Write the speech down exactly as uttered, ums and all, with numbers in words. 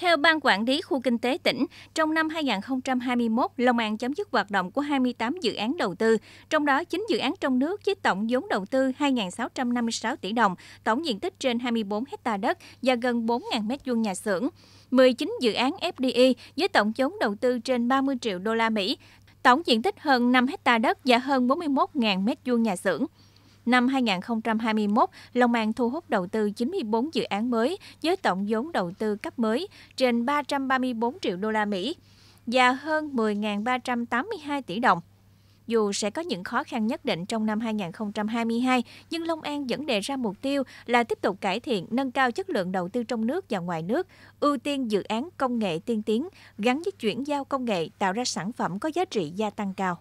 Theo Ban Quản lý Khu kinh tế tỉnh, trong năm hai nghìn không trăm hai mươi mốt, Long An chấm dứt hoạt động của hai mươi tám dự án đầu tư, trong đó chín dự án trong nước với tổng vốn đầu tư hai nghìn sáu trăm năm mươi sáu tỷ đồng, tổng diện tích trên hai mươi tư ha đất và gần bốn nghìn mét vuông nhà xưởng, mười chín dự án ép đê i với tổng vốn đầu tư trên ba mươi triệu đô la Mỹ, tổng diện tích hơn năm ha đất và hơn bốn mươi mốt nghìn mét vuông nhà xưởng. Năm hai nghìn không trăm hai mươi mốt, Long An thu hút đầu tư chín mươi tư dự án mới với tổng vốn đầu tư cấp mới trên ba trăm ba mươi tư triệu đô la Mỹ và hơn mười nghìn ba trăm tám mươi hai tỷ đồng. Dù sẽ có những khó khăn nhất định trong năm hai nghìn không trăm hai mươi hai, nhưng Long An vẫn đề ra mục tiêu là tiếp tục cải thiện, nâng cao chất lượng đầu tư trong nước và ngoài nước, ưu tiên dự án công nghệ tiên tiến, gắn với chuyển giao công nghệ tạo ra sản phẩm có giá trị gia tăng cao.